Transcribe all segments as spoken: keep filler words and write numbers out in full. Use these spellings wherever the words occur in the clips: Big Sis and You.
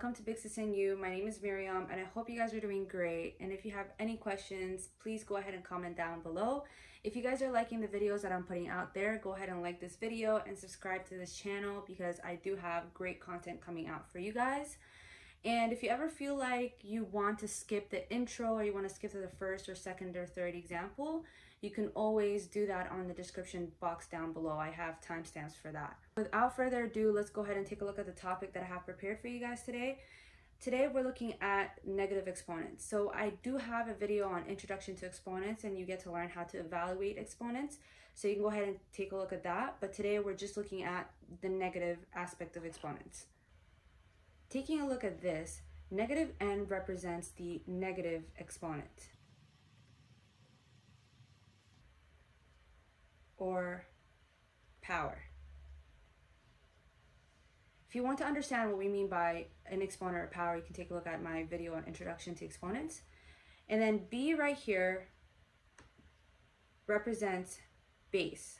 welcome to Big Sis and You. My name is Miriam and I hope you guys are doing great. And if you have any questions, please go ahead and comment down below. If you guys are liking the videos that I'm putting out there, go ahead and like this video and subscribe to this channel because I do have great content coming out for you guys. And if you ever feel like you want to skip the intro or you want to skip to the first or second or third example, you can always do that on the description box down below. I have timestamps for that. Without further ado, let's go ahead and take a look at the topic that I have prepared for you guys today. Today, we're looking at negative exponents. So I do have a video on introduction to exponents and you get to learn how to evaluate exponents. So you can go ahead and take a look at that. But today, we're just looking at the negative aspect of exponents. Taking a look at this, negative n represents the negative exponent, or power. If you want to understand what we mean by an exponent or power, you can take a look at my video on introduction to exponents. And then b right here represents base.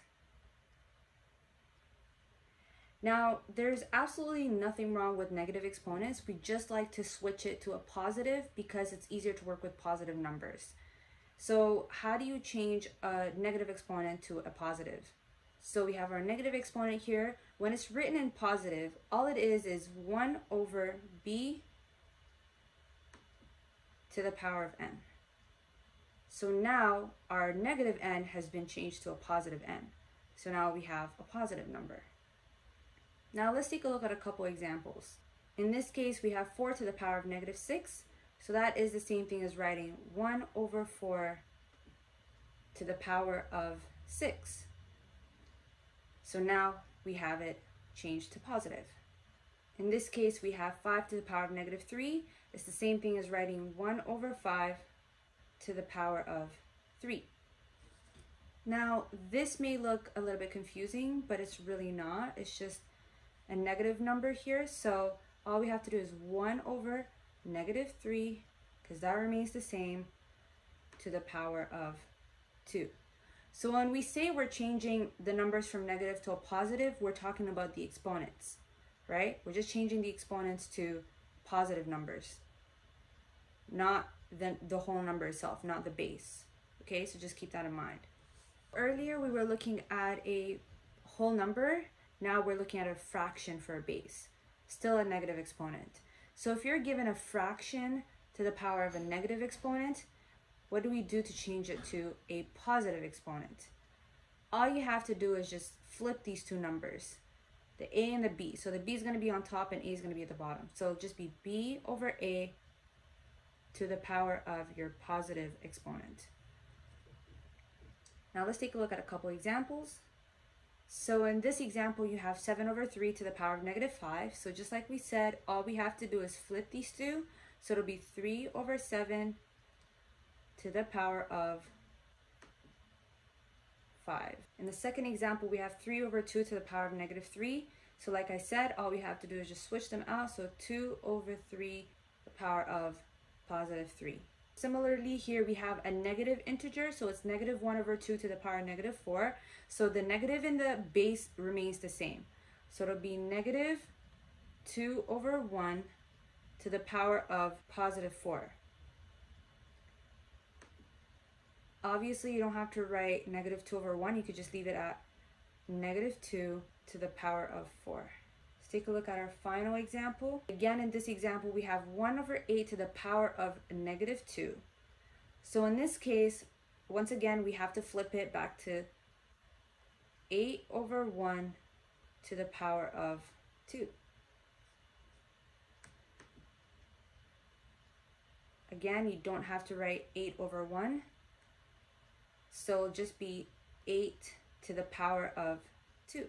Now, there's absolutely nothing wrong with negative exponents. We just like to switch it to a positive because it's easier to work with positive numbers. So how do you change a negative exponent to a positive? So we have our negative exponent here. When it's written in positive, all it is is one over b to the power of n. So now our negative n has been changed to a positive n. So now we have a positive number. Now let's take a look at a couple examples. In this case, we have four to the power of negative six. So that is the same thing as writing one over four to the power of six. So now we have it changed to positive. In this case, we have five to the power of negative three. It's the same thing as writing one over five to the power of three. Now, this may look a little bit confusing, but it's really not. It's just a negative number here. So all we have to do is one over negative three, because that remains the same, to the power of two. So when we say we're changing the numbers from negative to a positive, we're talking about the exponents, right? We're just changing the exponents to positive numbers, not the, the whole number itself, not the base. Okay, so just keep that in mind. Earlier, we were looking at a whole number. Now we're looking at a fraction for a base, still a negative exponent. So if you're given a fraction to the power of a negative exponent, what do we do to change it to a positive exponent? All you have to do is just flip these two numbers, the a and the b. So the b is going to be on top and a is going to be at the bottom. So it'll just be b over a to the power of your positive exponent. Now let's take a look at a couple examples. So in this example, you have seven over three to the power of negative five. So just like we said, all we have to do is flip these two. So it'll be three over seven to the power of five. In the second example, we have three over two to the power of negative three. So like I said, all we have to do is just switch them out. So two over three to the power of positive three. Similarly, here we have a negative integer, so it's negative one over two to the power of negative four. So the negative in the base remains the same. So it'll be negative two over one to the power of positive four. Obviously, you don't have to write negative two over one. You could just leave it at negative two to the power of four. Take a look at our final example. Again, in this example, we have one over eight to the power of negative two. So in this case, once again, we have to flip it back to eight over one to the power of two. Again, you don't have to write eight over one. So just be eight to the power of two.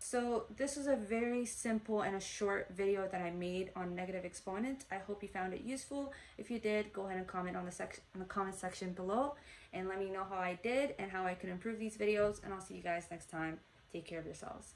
So this was a very simple and a short video that I made on negative exponents. I hope you found it useful. If you did, go ahead and comment on the section on the comment section below and let me know how I did and how I can improve these videos. And I'll see you guys next time. Take care of yourselves.